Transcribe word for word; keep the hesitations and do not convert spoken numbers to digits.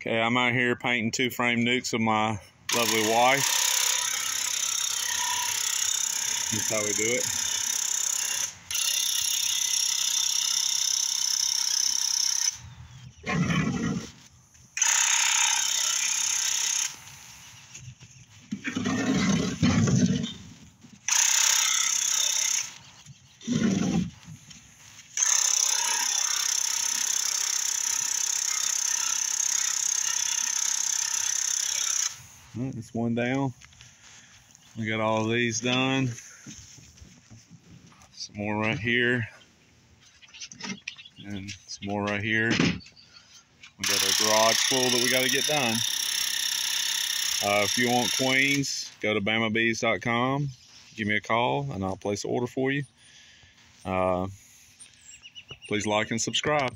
Okay, I'm out here painting two frame nucs of my lovely wife. That's how we do it. Alright, that's one down. We got all of these done. Some more right here. And some more right here. We got our garage full that we got to get done. Uh, if you want queens, go to bama bees dot com. Give me a call and I'll place an order for you. Uh, please like and subscribe.